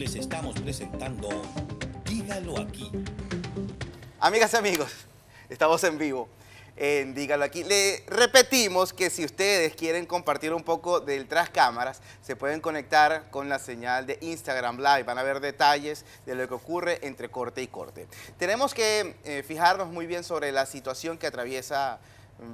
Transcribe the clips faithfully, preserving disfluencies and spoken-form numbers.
les estamos presentando Dígalo Aquí. Amigas y amigos, estamos en vivo en Dígalo Aquí. Le repetimos que si ustedes quieren compartir un poco del tras cámaras, se pueden conectar con la señal de Instagram Live. Van a ver detalles de lo que ocurre entre corte y corte. Tenemos que eh, fijarnos muy bien sobre la situación que atraviesa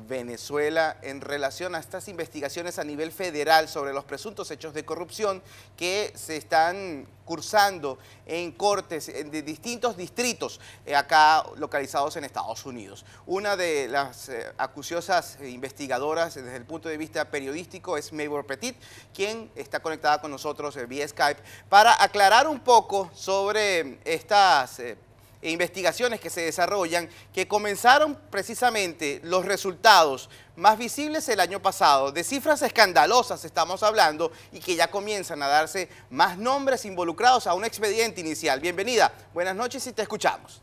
Venezuela en relación a estas investigaciones a nivel federal sobre los presuntos hechos de corrupción que se están cursando en cortes de distintos distritos eh, acá localizados en Estados Unidos. Una de las eh, acuciosas investigadoras desde el punto de vista periodístico es Maibort Petit, quien está conectada con nosotros eh, vía Skype para aclarar un poco sobre estas eh, E investigaciones que se desarrollan, que comenzaron precisamente los resultados más visibles el año pasado, de cifras escandalosas estamos hablando y que ya comienzan a darse más nombres involucrados a un expediente inicial. Bienvenida, buenas noches y te escuchamos.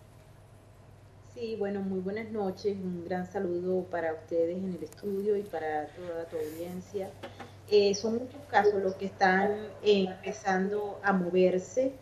Sí, bueno, muy buenas noches, un gran saludo para ustedes en el estudio y para toda tu audiencia. Eh, son muchos casos los que están eh, empezando a moverse.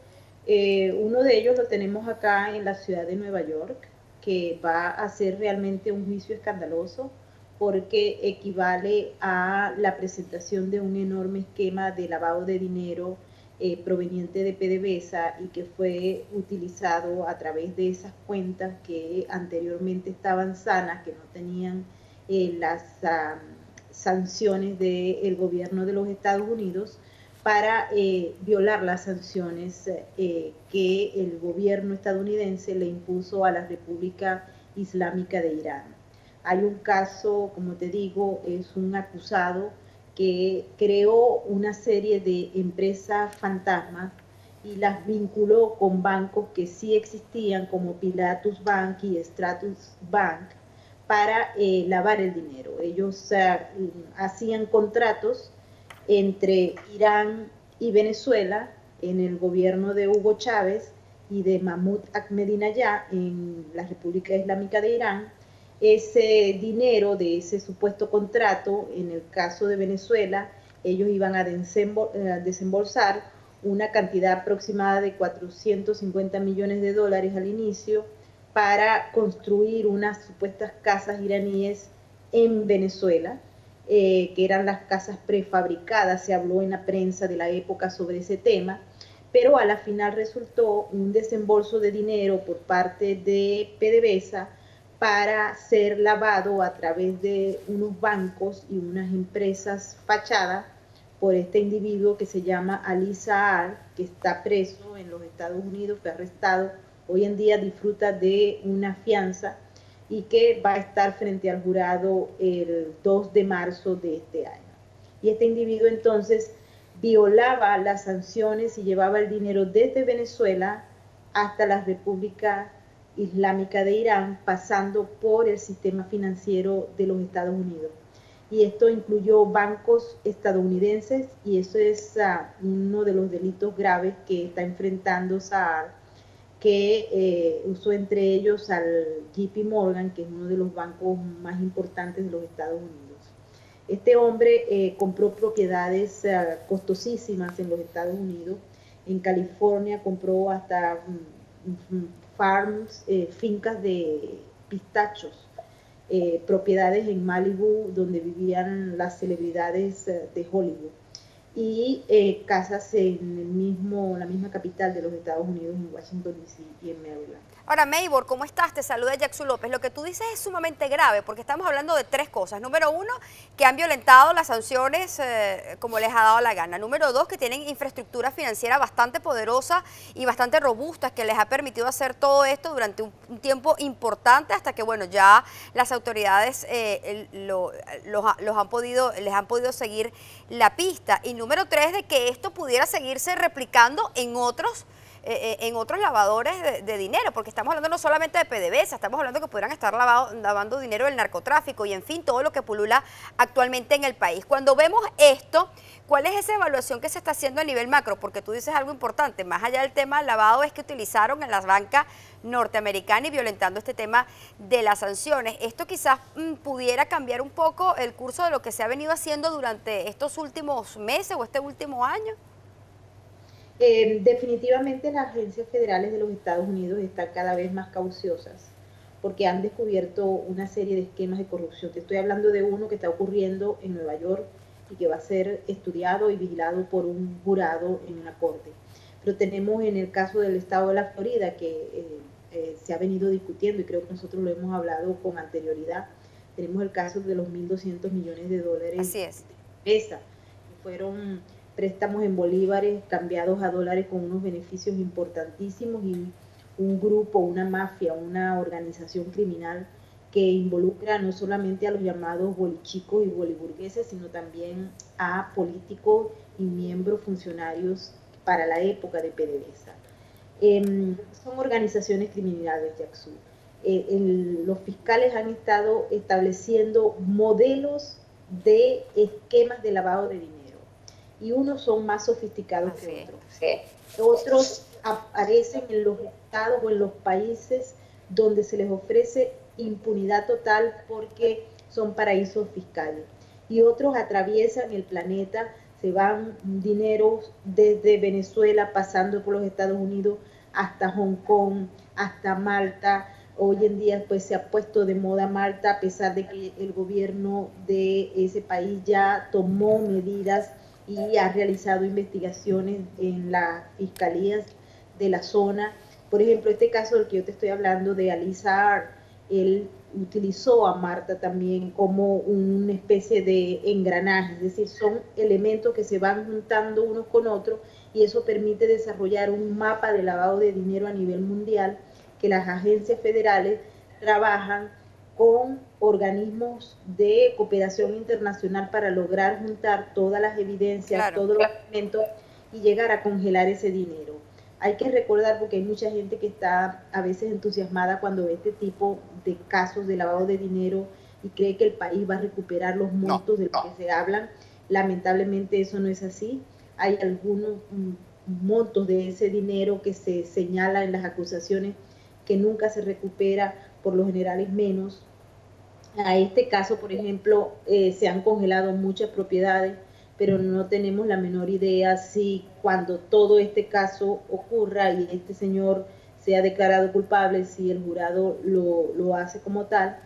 Eh, uno de ellos lo tenemos acá en la ciudad de Nueva York, que va a ser realmente un juicio escandaloso porque equivale a la presentación de un enorme esquema de lavado de dinero eh, proveniente de P D V S A y que fue utilizado a través de esas cuentas que anteriormente estaban sanas, que no tenían eh, las ah, sanciones del gobierno de los Estados Unidos, para eh, violar las sanciones eh, que el gobierno estadounidense le impuso a la República Islámica de Irán. Hay un caso, como te digo, es un acusado que creó una serie de empresas fantasmas y las vinculó con bancos que sí existían, como Pilatus Bank y Stratus Bank, para eh, lavar el dinero. Ellos eh, hacían contratos entre Irán y Venezuela en el gobierno de Hugo Chávez y de Mahmud Ahmadinejad en la República Islámica de Irán. Ese dinero de ese supuesto contrato, en el caso de Venezuela, ellos iban a desembolsar una cantidad aproximada de cuatrocientos cincuenta millones de dólares al inicio para construir unas supuestas casas iraníes en Venezuela, Eh, que eran las casas prefabricadas. Se habló en la prensa de la época sobre ese tema, pero a la final resultó un desembolso de dinero por parte de P D V S A para ser lavado a través de unos bancos y unas empresas fachadas por este individuo que se llama Ali Saal, que está preso en los Estados Unidos, fue arrestado, hoy en día disfruta de una fianza y que va a estar frente al jurado el dos de marzo de este año. Y este individuo entonces violaba las sanciones y llevaba el dinero desde Venezuela hasta la República Islámica de Irán, pasando por el sistema financiero de los Estados Unidos. Y esto incluyó bancos estadounidenses, y eso es uh, uno de los delitos graves que está enfrentando Saad, que eh, usó entre ellos al J P Morgan, que es uno de los bancos más importantes de los Estados Unidos. Este hombre eh, compró propiedades eh, costosísimas en los Estados Unidos. En California compró hasta mm, farms, eh, fincas de pistachos, eh, propiedades en Malibu, donde vivían las celebridades eh, de Hollywood, y eh, casas en el mismo, la misma capital de los Estados Unidos, en Washington D C y en Maryland. Ahora, Maibort, ¿cómo estás? Te saluda Jackson López. Lo que tú dices es sumamente grave porque estamos hablando de tres cosas. Número uno, que han violentado las sanciones eh, como les ha dado la gana. Número dos, que tienen infraestructura financiera bastante poderosa y bastante robusta que les ha permitido hacer todo esto durante un, un tiempo importante hasta que, bueno, ya las autoridades eh, lo, los, los han podido, les han podido seguir la pista. Y número tres, de que esto pudiera seguirse replicando en otros eh, en otros lavadores de, de dinero, porque estamos hablando no solamente de P D V S A, estamos hablando que pudieran estar lavado, lavando dinero del narcotráfico y en fin, todo lo que pulula actualmente en el país. Cuando vemos esto, ¿cuál es esa evaluación que se está haciendo a nivel macro? Porque tú dices algo importante, más allá del tema del lavado, es que utilizaron en las bancas norteamericana y violentando este tema de las sanciones. Esto quizás mm, pudiera cambiar un poco el curso de lo que se ha venido haciendo durante estos últimos meses o este último año. Eh, definitivamente las agencias federales de los Estados Unidos están cada vez más cauciosas porque han descubierto una serie de esquemas de corrupción. Te estoy hablando de uno que está ocurriendo en Nueva York y que va a ser estudiado y vigilado por un jurado en una corte. Pero tenemos en el caso del estado de la Florida que eh, eh, se ha venido discutiendo, y creo que nosotros lo hemos hablado con anterioridad, tenemos el caso de los mil doscientos millones de dólares. Así es. De PDVSA, que fueron préstamos en bolívares cambiados a dólares con unos beneficios importantísimos, y un grupo, una mafia, una organización criminal que involucra no solamente a los llamados bolichicos y boliburgueses, sino también a políticos y miembros funcionarios para la época de PDVSA. Eh, son organizaciones criminales, Jackson. Eh, el, los fiscales han estado estableciendo modelos de esquemas de lavado de dinero, y unos son más sofisticados así que otros. Sí. Otros aparecen en los estados o en los países donde se les ofrece impunidad total porque son paraísos fiscales. Y otros atraviesan el planeta, se van dineros desde Venezuela, pasando por los Estados Unidos, hasta Hong Kong, hasta Malta. Hoy en día pues se ha puesto de moda Malta, a pesar de que el gobierno de ese país ya tomó medidas y ha realizado investigaciones en las fiscalías de la zona. Por ejemplo, este caso del que yo te estoy hablando, de Ali Saal, él utilizó a Malta también como una especie de engranaje, es decir, son elementos que se van juntando unos con otros, y eso permite desarrollar un mapa de lavado de dinero a nivel mundial, que las agencias federales trabajan con organismos de cooperación internacional para lograr juntar todas las evidencias, claro, todos los elementos, y llegar a congelar ese dinero. Hay que recordar, porque hay mucha gente que está a veces entusiasmada cuando ve este tipo de casos de lavado de dinero y cree que el país va a recuperar los montos no, de los no. que se hablan. Lamentablemente eso no es así. Hay algunos montos de ese dinero que se señala en las acusaciones que nunca se recupera, por lo general es menos. A este caso, por ejemplo, eh, se han congelado muchas propiedades, pero no tenemos la menor idea si cuando todo este caso ocurra y este señor sea declarado culpable, si el jurado lo, lo hace como tal,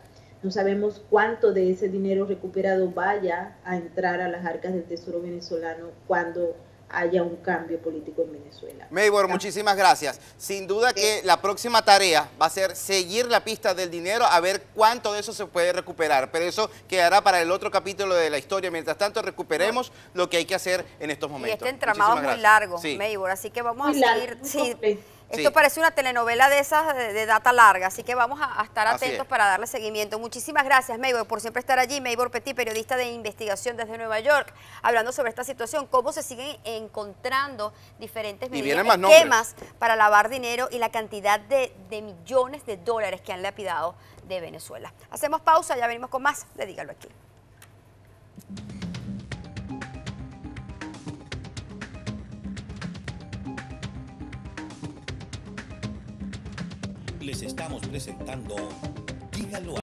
no sabemos cuánto de ese dinero recuperado vaya a entrar a las arcas del Tesoro venezolano cuando haya un cambio político en Venezuela. Maibort, muchísimas gracias. Sin duda que la próxima tarea va a ser seguir la pista del dinero, a ver cuánto de eso se puede recuperar, pero eso quedará para el otro capítulo de la historia. Mientras tanto, recuperemos lo que hay que hacer en estos momentos. Y este entramado es muy largo, sí. Maibort, así que vamos muy a seguir... Sí, esto sí. parece una telenovela de esas de, de data larga, así que vamos a, a estar atentos es. para darle seguimiento. Muchísimas gracias, Maibort, por siempre estar allí. Maibort Petit, periodista de investigación desde Nueva York, hablando sobre esta situación, cómo se siguen encontrando diferentes medidas, esquemas para lavar dinero y la cantidad de, de millones de dólares que han lapidado de Venezuela. Hacemos pausa, ya venimos con más de Dígalo Aquí. Les estamos presentando Dígalo Aquí.